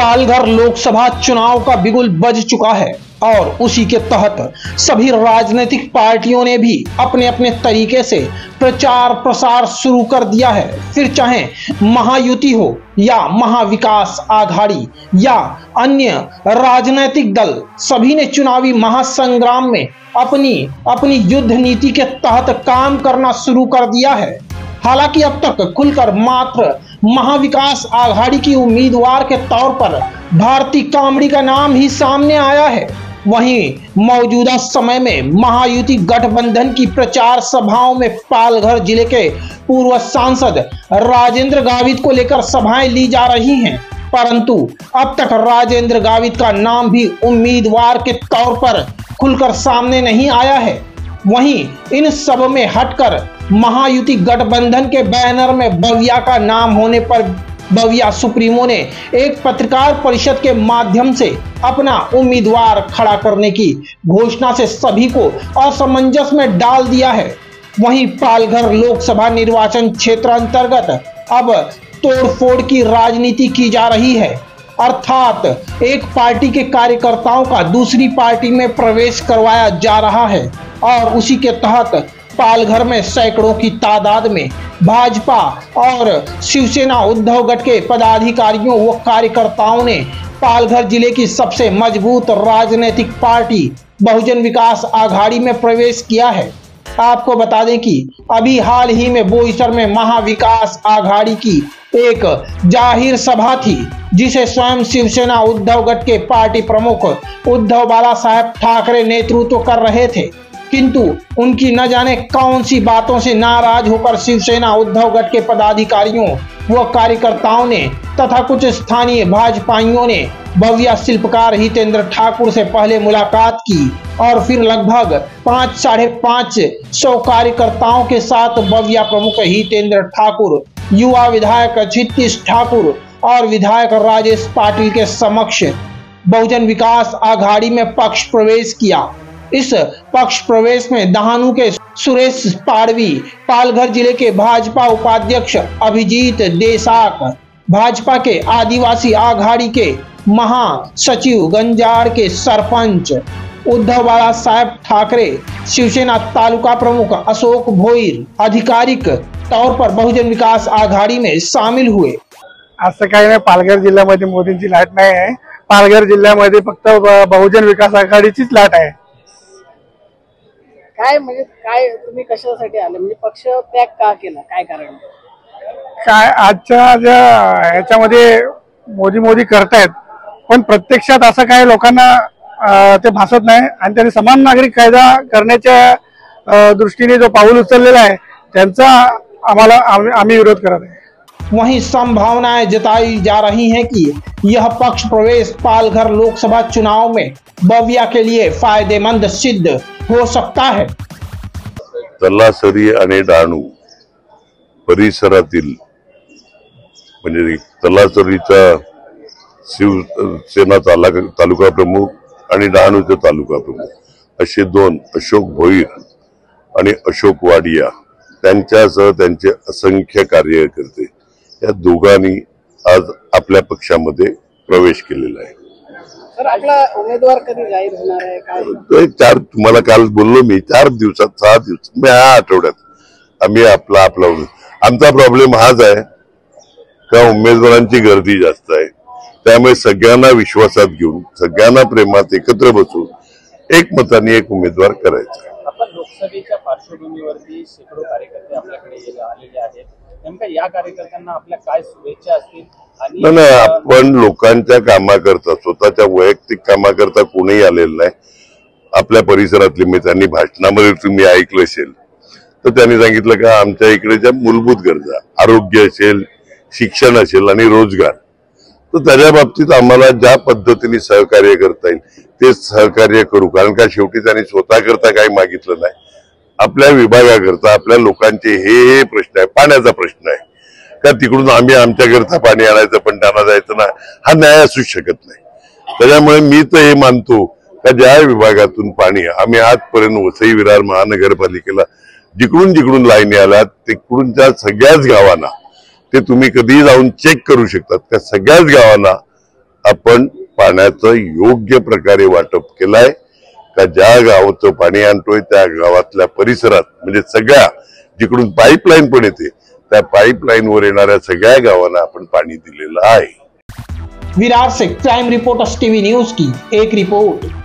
पालघर लोकसभा चुनाव का बिगुल बज चुका है और उसी के तहत सभी राजनीतिक पार्टियों ने भी अपने अपने तरीके से प्रचार प्रसार शुरू कर दिया है। फिर चाहे महायुति हो या महाविकास आघाड़ी या अन्य राजनीतिक दल, सभी ने चुनावी महासंग्राम में अपनी अपनी युद्ध नीति के तहत काम करना शुरू कर दिया है। हालांकि अब तक खुलकर मात्र महाविकास आघाड़ी की उम्मीदवार के तौर पर भारतीय कांग्रेस का नाम ही सामने आया है। वहीं मौजूदा समय में महायुति गठबंधन की प्रचार सभाओं में पालघर जिले के पूर्व सांसद राजेंद्र गावित को लेकर सभाएं ली जा रही हैं, परंतु अब तक राजेंद्र गावित का नाम भी उम्मीदवार के तौर पर खुलकर सामने नहीं आया है। वहीं इन सब में हटकर महायुति गठबंधन के बैनर में बविया का नाम होने पर बविया सुप्रीमो ने एक पत्रकार परिषद के माध्यम से अपना उम्मीदवार खड़ा करने की घोषणा से सभी को असमंजस में डाल दिया है। वहीं पालघर लोकसभा निर्वाचन क्षेत्र अंतर्गत अब तोड़फोड़ की राजनीति की जा रही है, अर्थात एक पार्टी के कार्यकर्ताओं का दूसरी पार्टी में प्रवेश करवाया जा रहा है और उसी के तहत पालघर में सैकड़ों की तादाद में भाजपा और शिवसेना उद्धव गट के पदाधिकारियों व कार्यकर्ताओं ने पालघर जिले की सबसे मजबूत राजनीतिक पार्टी बहुजन विकास आघाड़ी में प्रवेश किया है। आपको बता दें कि अभी हाल ही में बोईसर में महाविकास आघाड़ी की एक जाहिर सभा थी, जिसे स्वयं शिवसेना उद्धव गट के पार्टी प्रमुख उद्धव बाला साहेब ठाकरे नेतृत्व कर रहे थे, किंतु उनकी न जाने कौन सी बातों से नाराज होकर शिवसेना उद्धव गट के पदाधिकारियों व कार्यकर्ताओं ने तथा कुछ स्थानीय भाजपाइयों ने भव्य शिल्पकार हितेंद्र ठाकुर से पहले मुलाकात की और फिर लगभग 550 कार्यकर्ताओं के साथ भव्य प्रमुख हितेंद्र ठाकुर, युवा विधायक जितीश ठाकुर और विधायक राजेश पाटिल के समक्ष बहुजन विकास आघाड़ी में पक्ष प्रवेश किया। इस पक्ष प्रवेश में डहाणू के सुरेश पाड़ी, पालघर जिले के भाजपा उपाध्यक्ष अभिजीत देसाक, भाजपा के आदिवासी आघाड़ी के महासचिव गंजार के सरपंच उद्धव बाला साहेब ठाकरे, शिवसेना तालुका प्रमुख अशोक भोईर आधिकारिक तौर पर बहुजन विकास आघाड़ी में शामिल हुए। आज सकाळी पालघर जिल्ह्यामध्ये मोदींची लाट नाही आहे, पालघर जिल्ह्यामध्ये फक्त बहुजन विकास आघाडीचीच लाट आहे। तुम्ही कशासाठी आले, म्हणजे पक्ष त्याग का केला, काय कारण काय? आजच्या ज्या ह्याच्यामध्ये मोदी करतायत, पण प्रत्यक्षात असं काही लोकांना ते भासत नाही आणि त्यांनी समान नागरिक कायदा करण्याच्या दृष्टीने जो पाऊल उचललेला आहे त्यांचा आम्ही विरोध करत आहे। वहीं संभावनाएं जताई जा रही हैं कि यह पक्ष प्रवेश पालघर लोकसभा चुनाव में बविया के लिए फायदेमंद सिद्ध हो सकता है। तलासरी आणि डहाणू परिसरातील म्हणजे तलासरीचा शिवसेना तालुका प्रमुख आणि डहाणूचा तालुका प्रमुख असे दोन अशोक भोईर आणि अशोक वाडिया त्यांच्यासह त्यांचे असंख्य कार्यकर्ते या दोघांनी आज आपल्या पक्षामध्ये प्रवेश केलेला आहे। आपला उमेदवार कधी जाहीर होणार आहे काय? तुम्हाला काल बोललो मी, 4 दिवसात 6 दिवस मी या आठवड्यात आम्ही आपला आमचा प्रॉब्लेम हाच आहे का उमेदवारांची गर्दी जास्त आहे, त्यामुळे सगळ्यांना विश्वासात घेऊन सगळ्यांना प्रेमात एकत्र बसून एकमताने एक उमेदवार करायचा। आपण लोकसभेच्या पार्श्वभूमीवरती सगळे कार्यकर्ते आपल्याकडे आलेले आहेत, नेमका या कार्यकर्त्यांना आपल्या काय शुभेच्छा असतील? नाही नाही, आपण लोकांच्या कामाकरता स्वतःच्या वैयक्तिक कामाकरता कोणीही आलेलं नाही। आपल्या परिसरातले मी त्यांनी भाषणामध्ये तुम्ही ऐकलं असेल तर त्यांनी सांगितलं का आमच्या इकडे ज्या मूलभूत गरजा आरोग्य असेल, शिक्षण असेल आणि रोजगार, तर त्याच्या बाबतीत आम्हाला ज्या पद्धतीने सहकार्य करता येईल तेच सहकार्य करू, कारण का शेवटी त्यांनी स्वतःकरता काही मागितलं नाही, आपल्या विभागाकरता आपल्या लोकांचे हे प्रश्न आहे। पाण्याचा प्रश्न आहे का तिकडून आम्ही आमच्याकरता पाणी आणायचं पण त्यांना जायचं ना, हा न्याय असूच शकत नाही। त्याच्यामुळे मी तर हे मानतो का ज्या विभागातून पाणी आम्ही आजपर्यंत वसई विरार महानगरपालिकेला जिकडून जिकडून लाईनी आल्या तिकडूनच्या सगळ्याच गावांना ते तुम्ही कधी जाऊन चेक करू शकतात का सगळ्याच गावांना आपण पाण्याचं योग्य प्रकारे वाटप केलंय का ज्या गावाचं पाणी आणतोय त्या गावातल्या परिसरात म्हणजे सगळ्या जिकडून पाईपलाईन पण येते त्या पाईपलाईनवर येणाऱ्या सगळ्या गावांना आपण पाणी दिलेलं आहे। विरार से प्राइम रिपोर्टर्स टीवी न्यूज की एक रिपोर्ट।